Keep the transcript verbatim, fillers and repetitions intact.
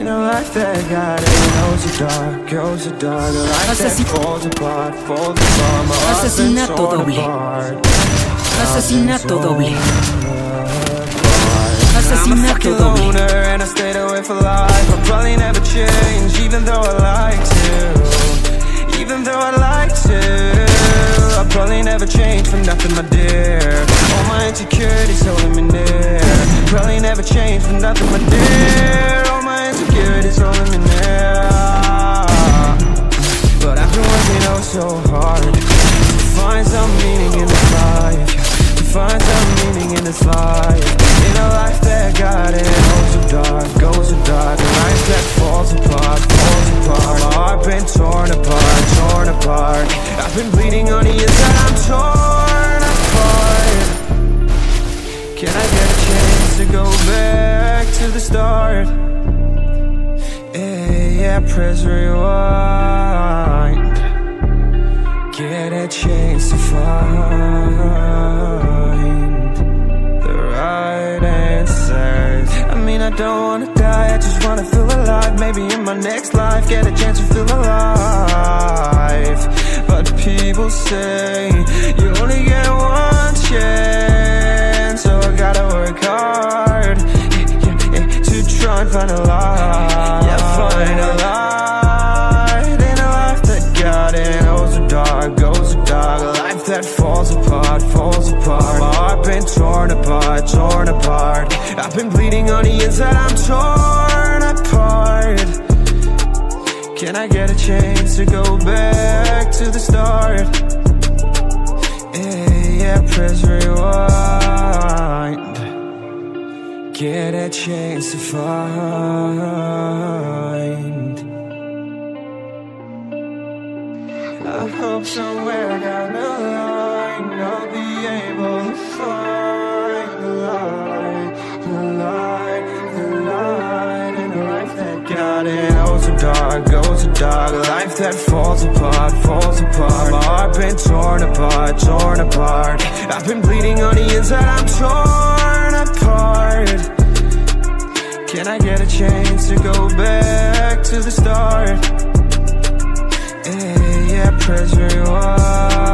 In a life that got it, goes to dark, goes to dark. A life that falls apart, falls apart. My heart's been torn apart. Asesinato doble. I'm a fucking loner and I stayed away for life. I'll probably never change, even though I like to. Even though I like to I'll probably never change for nothing, my dear. All my insecurities holding me near. Probably never change for nothing, my dear. All my insecurities holding me near. But I've been working oh so hard to find some meaning in this life, to find some meaning in this life. In a life that got it, goes so dark, goes so dark. A life that falls apart, falls apart. My heart been torn apart, torn apart. I've been bleeding on the inside, I'm torn apart. Can I get a chance to go back to the start? Yeah, yeah, press rewind. Get a chance to find the right answers. I mean, I don't wanna die, I just wanna feel alive. Maybe in my next life, get a chance to feel alive. But people say you only get one chance, so I gotta work hard, yeah, yeah, yeah, to try and find a light. Yeah, find a light in a life that got it. Goes so dark, goes so dark. A life that falls apart, falls apart. My heart been torn apart, torn apart. I've been bleeding on the inside, I'm torn apart. Can I get a chance to go back to the start? Yeah, yeah, press rewind. Get a chance to find. I hope somewhere down the line I'll be able to find the light, the light, the light in a life that got it. Dark, goes to dark, a life that falls apart, falls apart. My heart been torn apart, torn apart. I've been bleeding on the inside, I'm torn apart. Can I get a chance to go back to the start? Yeah, yeah, press rewind.